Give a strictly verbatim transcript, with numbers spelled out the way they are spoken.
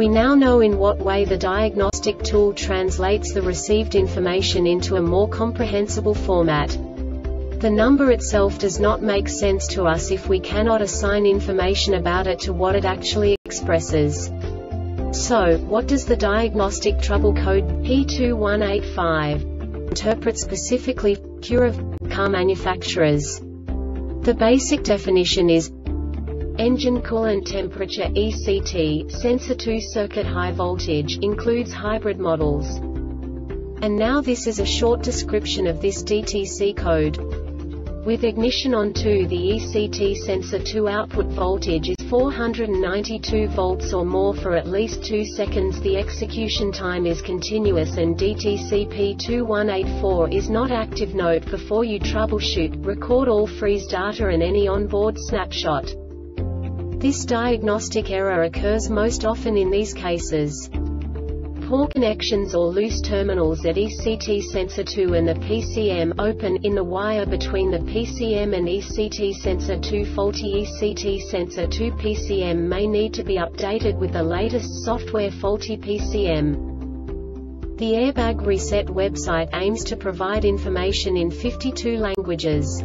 We now know in what way the diagnostic tool translates the received information into a more comprehensible format. The number itself does not make sense to us if we cannot assign information about it to what it actually expresses. So, what does the diagnostic trouble code P two one eight five interpret specifically for Acura car manufacturers? The basic definition is engine coolant temperature E C T, sensor two circuit high voltage, includes hybrid models. And now this is a short description of this D T C code. With ignition on two, the E C T sensor two output voltage is four hundred ninety-two volts or more for at least two seconds. The execution time is continuous and D T C P two one eight four is not active. Note: before you troubleshoot, record all freeze data and any onboard snapshot. This diagnostic error occurs most often in these cases: poor connections or loose terminals at E C T sensor two and the P C M, open in the wire between the P C M and E C T sensor two. Faulty E C T sensor two P C M may need to be updated with the latest software. Faulty P C M. The Airbag Reset website aims to provide information in fifty-two languages.